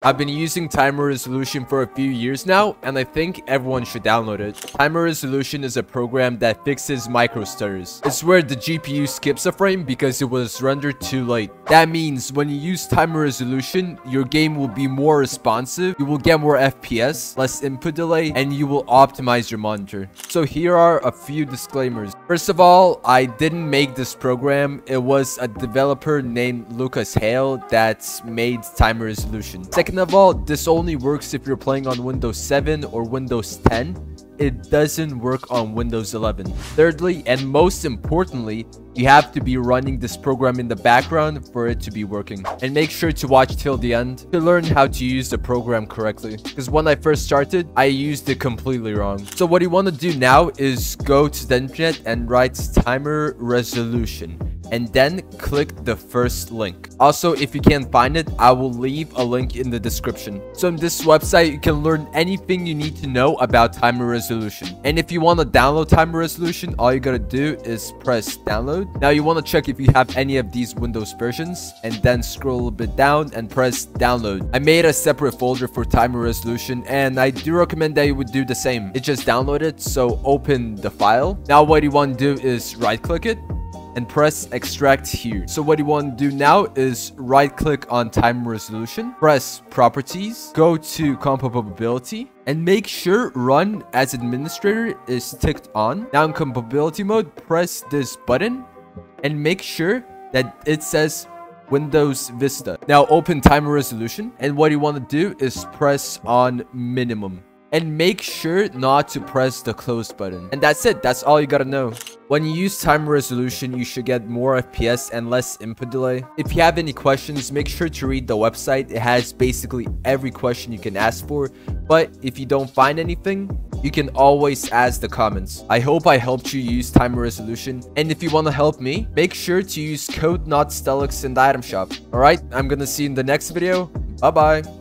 I've been using Timer Resolution for a few years now, and I think everyone should download it. Timer Resolution is a program that fixes micro stutters. It's where the GPU skips a frame because it was rendered too late. That means when you use Timer Resolution, your game will be more responsive, you will get more FPS, less input delay, and you will optimize your monitor. So here are a few disclaimers. First of all, I didn't make this program. It was a developer named Lucas Hale that made Timer Resolution. Second of all, this only works if you're playing on Windows 7 or Windows 10. It doesn't work on Windows 11. Thirdly, and most importantly, you have to be running this program in the background for it to be working. And make sure to watch till the end to learn how to use the program correctly. Because when I first started, I used it completely wrong. So what you want to do now is go to the internet and write Timer Resolution, and then click the first link. Also, if you can't find it, I will leave a link in the description. So on this website, you can learn anything you need to know about Timer Resolution. And if you want to download Timer Resolution, all you gotta do is press download. Now you want to check if you have any of these Windows versions, and then scroll a bit down and press download. I made a separate folder for Timer Resolution, and I do recommend that you would do the same. It just downloaded, so open the file. Now what you want to do is right click it and press extract here. So what you want to do now is right click on Timer Resolution, press properties, go to compatibility, and make sure run as administrator is ticked on. Now in compatibility mode, press this button and make sure that it says Windows Vista. Now open Timer Resolution, and what you want to do is press on minimum. And make sure not to press the close button. And that's it. That's all you gotta know. When you use Timer Resolution, you should get more FPS and less input delay. If you have any questions, make sure to read the website. It has basically every question you can ask for. But if you don't find anything, you can always ask the comments. I hope I helped you use Timer Resolution. And if you want to help me, make sure to use code NOTSTELIX in the item shop. Alright, I'm gonna see you in the next video. Bye-bye.